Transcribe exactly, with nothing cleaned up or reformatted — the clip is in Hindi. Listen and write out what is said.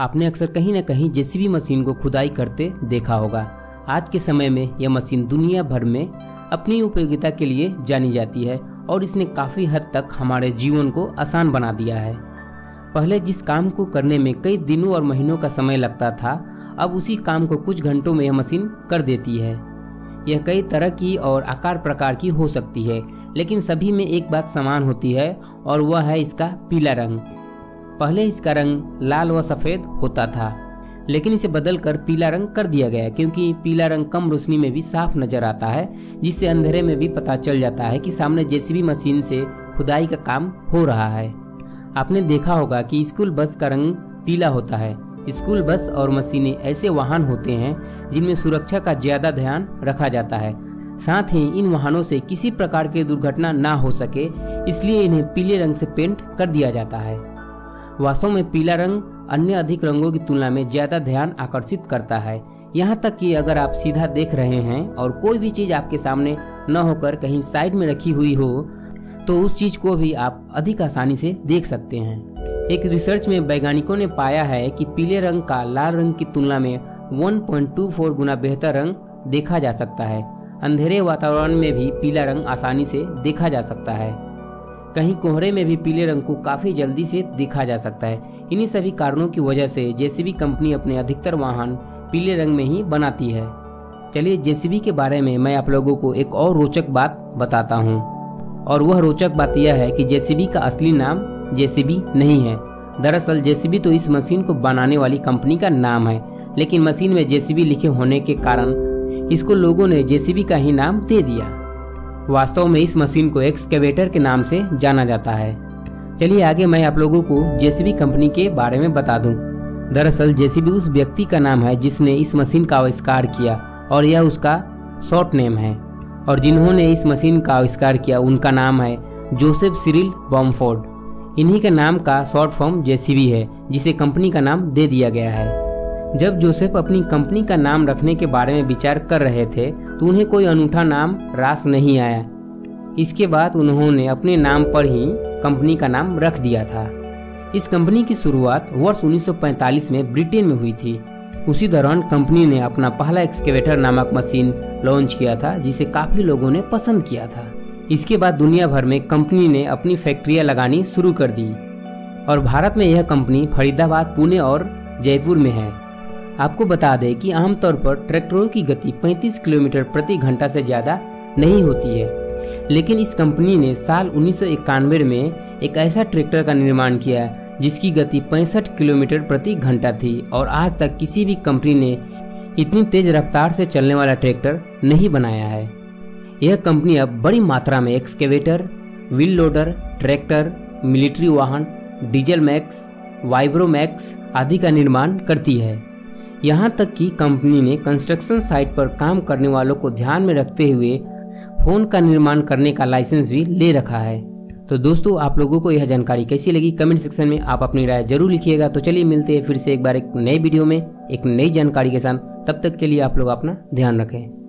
आपने अक्सर कहीं ना कहीं जेसीबी मशीन को खुदाई करते देखा होगा। आज के समय में यह मशीन दुनिया भर में अपनी उपयोगिता के लिए जानी जाती है और इसने काफ़ी हद तक हमारे जीवन को आसान बना दिया है। पहले जिस काम को करने में कई दिनों और महीनों का समय लगता था, अब उसी काम को कुछ घंटों में यह मशीन कर देती है। यह कई तरह की और आकार प्रकार की हो सकती है, लेकिन सभी में एक बात समान होती है और वह है इसका पीला रंग। पहले इसका रंग लाल व सफ़ेद होता था, लेकिन इसे बदलकर पीला रंग कर दिया गया क्योंकि पीला रंग कम रोशनी में भी साफ नजर आता है, जिससे अंधेरे में भी पता चल जाता है कि सामने जेसीबी मशीन से खुदाई का काम हो रहा है। आपने देखा होगा कि स्कूल बस का रंग पीला होता है। स्कूल बस और मशीनें ऐसे वाहन होते हैं जिनमें सुरक्षा का ज्यादा ध्यान रखा जाता है, साथ ही इन वाहनों से किसी प्रकार की दुर्घटना ना हो सके इसलिए इन्हें पीले रंग से पेंट कर दिया जाता है। वास्तव में पीला रंग अन्य अधिक रंगों की तुलना में ज्यादा ध्यान आकर्षित करता है, यहाँ तक कि अगर आप सीधा देख रहे हैं और कोई भी चीज आपके सामने न होकर कहीं साइड में रखी हुई हो तो उस चीज को भी आप अधिक आसानी से देख सकते हैं। एक रिसर्च में वैज्ञानिकों ने पाया है कि पीले रंग का लाल रंग की तुलना में एक दशमलव दो चार गुना बेहतर रंग देखा जा सकता है। अंधेरे वातावरण में भी पीला रंग आसानी से देखा जा सकता है। कहीं कोहरे में भी पीले रंग को काफी जल्दी से देखा जा सकता है। इन्हीं सभी कारणों की वजह से जेसीबी कंपनी अपने अधिकतर वाहन पीले रंग में ही बनाती है। चलिए जेसीबी के बारे में मैं आप लोगों को एक और रोचक बात बताता हूँ, और वह रोचक बात यह है कि जेसीबी का असली नाम जेसीबी नहीं है। दरअसल जेसीबी तो इस मशीन को बनाने वाली कंपनी का नाम है, लेकिन मशीन में जेसीबी लिखे होने के कारण इसको लोगों ने जेसीबी का ही नाम दे दिया। वास्तव में इस मशीन को एक्सकेवेटर के नाम से जाना जाता है। चलिए आगे मैं आप लोगों को जेसीबी कंपनी के बारे में बता दूं। दरअसल जेसीबी उस व्यक्ति का नाम है जिसने इस मशीन का आविष्कार किया और यह उसका शॉर्ट नेम है, और जिन्होंने इस मशीन का आविष्कार किया उनका नाम है जोसेफ सिरिल बमफोर्ड। इन्हीं के नाम का शॉर्ट फॉर्म जेसीबी है, जिसे कंपनी का नाम दे दिया गया है। जब जोसेफ अपनी कंपनी का नाम रखने के बारे में विचार कर रहे थे तो उन्हें कोई अनूठा नाम रास नहीं आया। इसके बाद उन्होंने अपने नाम पर ही कंपनी का नाम रख दिया था। इस कंपनी की शुरुआत वर्ष उन्नीस सौ पैंतालीस में ब्रिटेन में हुई थी। उसी दौरान कंपनी ने अपना पहला एक्सकेवेटर नामक मशीन लॉन्च किया था, जिसे काफ़ी लोगों ने पसंद किया था। इसके बाद दुनिया भर में कंपनी ने अपनी फैक्ट्रियाँ लगानी शुरू कर दी और भारत में यह कंपनी फरीदाबाद, पुणे और जयपुर में है। आपको बता दें कि आमतौर पर ट्रैक्टरों की गति पैंतीस किलोमीटर प्रति घंटा से ज़्यादा नहीं होती है, लेकिन इस कंपनी ने साल उन्नीस सौ इक्यानवे में एक ऐसा ट्रैक्टर का निर्माण किया जिसकी गति पैंसठ किलोमीटर प्रति घंटा थी, और आज तक किसी भी कंपनी ने इतनी तेज रफ्तार से चलने वाला ट्रैक्टर नहीं बनाया है। यह कंपनी अब बड़ी मात्रा में excavator, wheel loader, tractor, military वाहन, डीजल मैक्स, वाइब्रो मैक्स आदि का निर्माण करती है। यहाँ तक कि कंपनी ने कंस्ट्रक्शन साइट पर काम करने वालों को ध्यान में रखते हुए फोन का निर्माण करने का लाइसेंस भी ले रखा है। तो दोस्तों, आप लोगों को यह जानकारी कैसी लगी? कमेंट सेक्शन में आप अपनी राय जरूर लिखिएगा। तो चलिए मिलते हैं फिर से एक बार एक नए वीडियो में एक नई जानकारी के साथ। तब तक के लिए आप लोग अपना ध्यान रखें।